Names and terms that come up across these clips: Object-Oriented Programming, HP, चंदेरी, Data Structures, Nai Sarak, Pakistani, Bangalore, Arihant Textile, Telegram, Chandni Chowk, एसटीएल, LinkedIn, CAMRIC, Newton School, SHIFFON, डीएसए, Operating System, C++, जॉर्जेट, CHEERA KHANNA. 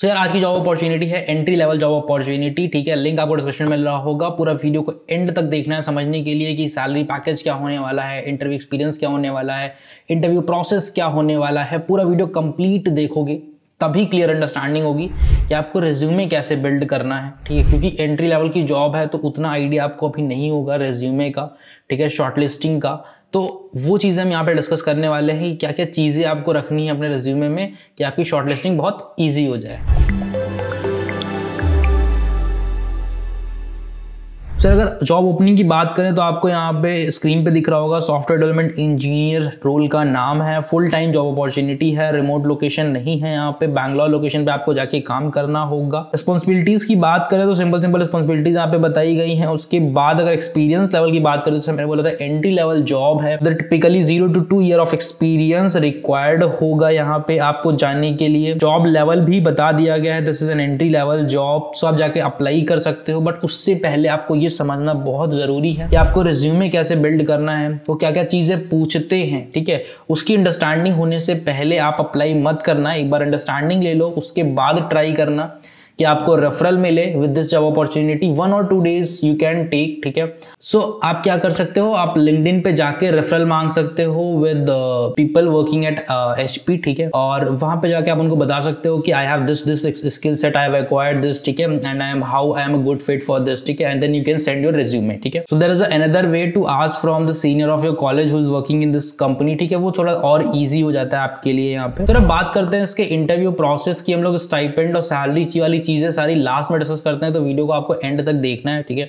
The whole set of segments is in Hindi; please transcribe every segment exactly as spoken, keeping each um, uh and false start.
तो यार आज की जॉब अपॉर्चुनिटी है एंट्री लेवल जॉब अपॉर्चुनिटी, ठीक है। लिंक आपको डिस्क्रिप्शन में मिल रहा होगा। पूरा वीडियो को एंड तक देखना है समझने के लिए कि सैलरी पैकेज क्या होने वाला है, इंटरव्यू एक्सपीरियंस क्या होने वाला है, इंटरव्यू प्रोसेस क्या होने वाला है। पूरा वीडियो कंप्लीट देखोगे तभी क्लियर अंडरस्टैंडिंग होगी कि आपको रेज्यूमे कैसे बिल्ड करना है, ठीक है। क्योंकि एंट्री लेवल की जॉब है तो उतना आइडिया आपको अभी नहीं होगा रेज्यूमे का, ठीक है, शॉर्टलिस्टिंग का। तो वो चीज़ें हम यहाँ पे डिस्कस करने वाले हैं कि क्या क्या चीज़ें आपको रखनी है अपने रेज्यूमे में कि आपकी शॉर्टलिस्टिंग बहुत ईजी हो जाए। सर अगर जॉब ओपनिंग की बात करें तो आपको यहाँ पे स्क्रीन पे दिख रहा होगा सॉफ्टवेयर डेवलपमेंट इंजीनियर रोल का नाम है, फुल टाइम जॉब अपॉर्चुनिटी है, रिमोट लोकेशन नहीं है। यहाँ पे बैंगलोर लोकेशन पे आपको जाके काम करना होगा। रिस्पॉन्सिबिलिटीज़ की बात करें तो सिंपल सिंपल रिस्पॉन्सिबिलिटीज़ यहाँ पे बताई गई हैं। उसके बाद अगर एक्सपीरियंस लेवल की बात करें तो मैंने बोला था एंट्री लेवल जॉब है, typically zero to two year of experience required होगा यहाँ पे आपको जाने के लिए। जॉब लेवल भी बता दिया गया है, this is an entry level job, so आप जाके अप्लाई कर सकते हो। बट उससे पहले आपको ये समझना बहुत जरूरी है कि आपको रिज्यूमे कैसे बिल्ड करना है, तो क्या क्या चीजें पूछते हैं, ठीक है। उसकी अंडरस्टैंडिंग होने से पहले आप अप्लाई मत करना, एक बार अंडरस्टैंडिंग ले लो, उसके बाद ट्राई करना कि आपको रेफरल मिले with this job opportunity. One और two days you can take, ठीक है। सो आप क्या कर सकते हो, आप लिंक्डइन पे जाके रेफरल मांग सकते हो with people working at HP, ठीक है। और वहां पे जाके आप उनको बता सकते हो कि I have this this skill set, I have acquired this, ठीक है, and I am how I am a good fit for this, ठीक है, and then you can send your resume, ठीक है। So there is another way to ask from the senior of your college who is working in this company, ठीक है। वो थोड़ा और ईजी हो जाता है आपके लिए। यहाँ पे थोड़ा बात करते हैं इसके इंटरव्यू प्रोसेस की। हम लोग स्टाइपेंड और सैलरी वाली चीजें सारी लास्ट में डिस्कस करते हैं, तो वीडियो को आपको एंड तक देखना है, ठीक है।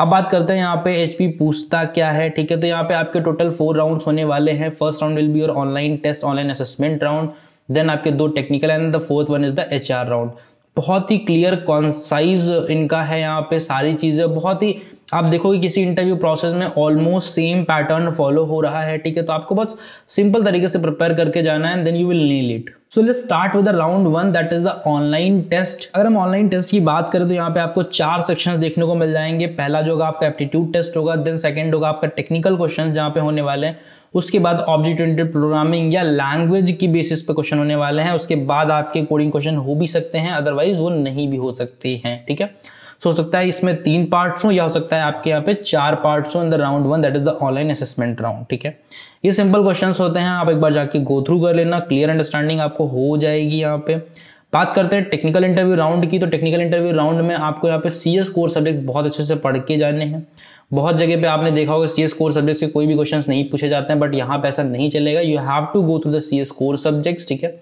अब बात करते हैं यहाँ पे एचपी पूछता क्या है, ठीक है। तो यहाँ पे आपके टोटल फोर राउंड्स होने वाले हैं। First round will be your online test, online assessment round, then आपके दो technical and the fourth one is the HR round. बहुत ही क्लियर कॉन्साइज इनका है यहाँ पे सारी चीजें। बहुत ही आप देखोगे किसी इंटरव्यू प्रोसेस में ऑलमोस्ट सेम पैटर्न फॉलो हो रहा है, ठीक है। तो आपको बस सिंपल तरीके से प्रिपेयर करके जाना है, then you will nail it. So let's start with the round one, that is the online test. अगर हम ऑनलाइन टेस्ट की बात करें तो यहाँ पे आपको चार सेक्शंस देखने को मिल जाएंगे। पहला जो होगा आपका एप्टीट्यूड टेस्ट होगा, देन सेकंड होगा आपका टेक्निकल क्वेश्चंस जहाँ पे होने वाले हैं, उसके बाद ऑब्जेक्ट ओरिएंटेड प्रोग्रामिंग या लैंग्वेज की बेसिस पे क्वेश्चन होने वाले हैं, उसके बाद आपके कोडिंग क्वेश्चन हो भी सकते हैं, अदरवाइज वो नहीं भी हो सकते हैं, ठीक है। सो हो सकता है इसमें तीन पार्ट्स हो या हो सकता है आपके यहाँ पे चार पार्ट्स हो in the round one, that is the online assessment round, ठीक है। ये सिंपल क्वेश्चंस होते हैं, आप एक बार जाके गो थ्रू कर लेना, क्लियर अंडरस्टैंडिंग आपको हो जाएगी। यहाँ पे बात करते हैं टेक्निकल इंटरव्यू राउंड की। तो टेक्निकल इंटरव्यू राउंड में आपको यहाँ पे सी एस कोर सब्जेक्ट बहुत अच्छे से पढ़ के जाने हैं। बहुत जगह पे आपने देखा होगा सी एस कोर सब्जेक्ट से कोई भी क्वेश्चंस नहीं पूछे जाते हैं, बट यहाँ पे ऐसा नहीं चलेगा। You have to go through the C S core subjects, ठीक है।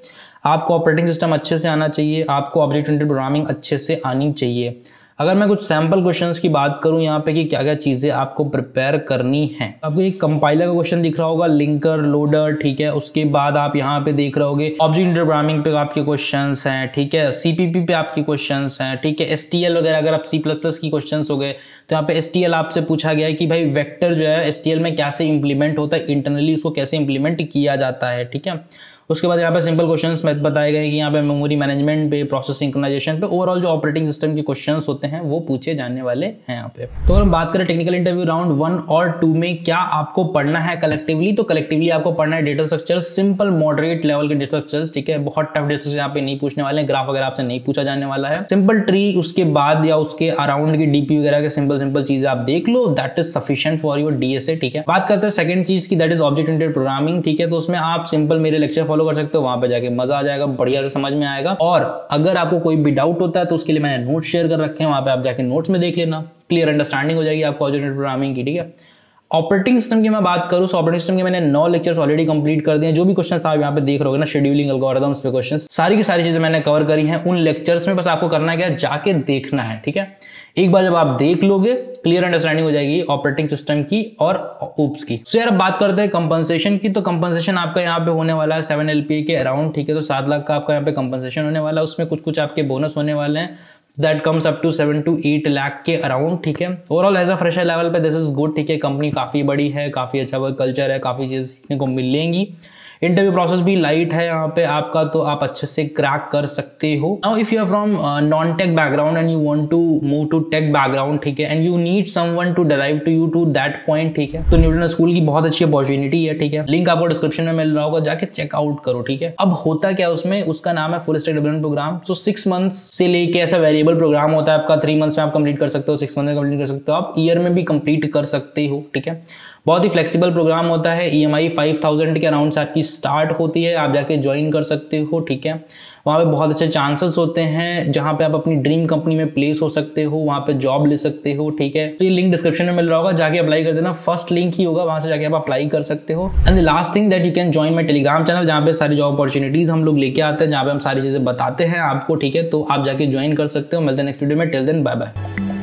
आपको ऑपरेटिंग सिस्टम अच्छे से आना चाहिए, आपको ऑब्जेक्ट ओरिएंटेड प्रोग्रामिंग अच्छे से आनी चाहिए। अगर मैं कुछ सैम्पल क्वेश्चंस की बात करूं यहाँ पे कि क्या क्या चीज़ें आपको प्रिपेयर करनी है, आपको एक कंपाइलर का क्वेश्चन दिख रहा होगा, लिंकर, लोडर, ठीक है। उसके बाद आप यहाँ पे देख रहे होगे ऑब्जेक्ट ओरिएंटेड प्रोग्रामिंग पे आपके क्वेश्चंस हैं, ठीक है। सीपीपी पे आपके क्वेश्चंस हैं, ठीक है। एसटीएल वगैरह, अगर आप सी प्लस प्लस की क्वेश्चंस हो गए तो यहाँ पे एसटीएल आपसे पूछा गया है कि भाई वेक्टर जो है एसटीएल में कैसे इंप्लीमेंट होता है, इंटरनली उसको कैसे इंप्लीमेंट किया जाता है, ठीक है। उसके बाद यहाँ पे सिंपल क्वेश्चंस में बताए गए कि यहाँ पे मेमोरी मैनेजमेंट पे, प्रोसेस सिंक्रोनाइजेशन पे, ओवरऑल जो ऑपरेटिंग सिस्टम के क्वेश्चंस होते हैं वो पूछे जाने वाले हैं यहाँ पे। तो अगर हम बात करें टेक्निकल इंटरव्यू राउंड वन और टू में क्या आपको पढ़ना है कलेक्टिवली, तो कलेक्टिवली आपको पढ़ना है data structure, simple moderate level के डेटा स्ट्रक्चर, ठीक है। बहुत टफ डेटा स्ट्रक्चर यहाँ पे नहीं पूछने वाले हैं, ग्राफ वगैरह आपसे नहीं पूछा जाने वाला है। सिंपल ट्री, उसके बाद या उसके अराउंड की डीपी वगैरह के सिंपल सिंपल चीजें आप देख लो, that is sufficient for your डीएसए, ठीक है। बात करते हैं सेकंड चीज की, that is object oriented programming, ठीक है। तो उसमें आप सिंपल मेरे लेक्चर फॉलो कर सकते हो, वहां पे जाके मजा आ जाएगा, बढ़िया से समझ में आएगा। और अगर आपको कोई भी डाउट होता है तो उसके लिए मैंने नोट्स शेयर कर रखे हैं, वहां पे आप जाके नोट्स में देख लेना, क्लियर अंडरस्टैंडिंग हो जाएगी आपको ऑब्जेक्ट ओरिएंटेड प्रोग्रामिंग की, ठीक है। ऑपरेटिंग सिस्टम की मैं बात करूँ, सो ऑपरेटिंग सिस्टम के मैंने नौ लेक्चर्स ऑलरेडी कंप्लीट कर दिए हैं। जो भी क्वेश्चन आप यहाँ पे देख रहे हो ना, शेड्यूलिंग एल्गोरिथम्स पे क्वेश्चंस, सारी की सारी चीजें मैंने कवर करी हैं उन लेक्चर्स में। बस आपको करना क्या है, जाके देखना है, ठीक है। एक बार जब आप देख लोगे क्लियर अंडरस्टैंडिंग हो जाएगी ऑपरेटिंग सिस्टम की और ओप्स की। सो यार अब बात करते हैं कंपनसेशन की। तो कंपनसेशन आपका यहाँ पे होने वाला है सेवन एल पी ए के अराउंड, ठीक है। तो सात लाख का आपका यहाँ पे कंपनसेशन होने वाला है, उसमें कुछ कुछ आपके बोनस होने वाले हैं, that comes up to seven to eight lakh के अराउंड, ठीक है। Overall as a fresher level पे दिस इज गुड, ठीक है। कंपनी काफ़ी बड़ी है, काफ़ी अच्छा वर्क कल्चर है, काफ़ी चीज़ सीखने को मिलेंगी। इंटरव्यू प्रोसेस भी लाइट है यहाँ पे आपका, तो आप अच्छे से क्रैक कर सकते हो। Now if you are from non tech background and you want to move to tech background, ठीक है, and you need someone to derive to you to that point, ठीक है, तो न्यूटन स्कूल की बहुत अच्छी अपॉर्चुनिटी है, ठीक है, लिंक आपको डिस्क्रिप्शन में मिल रहा होगा, जाके चेकआउट करो, ठीक है। अब होता क्या उसमें, उसका नाम है full stack development program. So six months से लेके ऐसा वेरिएबल प्रोग्राम होता है आपका, थ्री मंथ्स में आप कंप्लीट कर सकते हो, सिक्स मंथ में कंप्लीट कर सकते हो, आप ईयर में भी कंप्लीट कर सकते हो, ठीक है। बहुत ही फ्लेक्सिबल प्रोग्राम होता है, E M I five thousand के अराउंड से आपकी स्टार्ट होती है, आप जाके ज्वाइन कर सकते हो, ठीक है। वहाँ पे बहुत अच्छे चांसेस होते हैं जहाँ पे आप अपनी ड्रीम कंपनी में प्लेस हो सकते हो, वहाँ पे जॉब ले सकते हो, ठीक है। तो ये लिंक डिस्क्रिप्शन में मिल रहा होगा, जाके अप्लाई कर देना, फर्स्ट लिंक ही होगा, वहाँ से जाके आप अप्लाई कर सकते हो। And the last thing that you can join my Telegram channel, जहाँ पे सारी जॉब अपॉर्चुनिटीज हम लोग लेके आते हैं, जहाँ पे हम सारी चीज़ें बताते हैं आपको, ठीक है, तो आप जाके ज्वाइन कर सकते हो। मिलते हैं नेक्स्ट वीडियो में, टिल देन बाय बाय।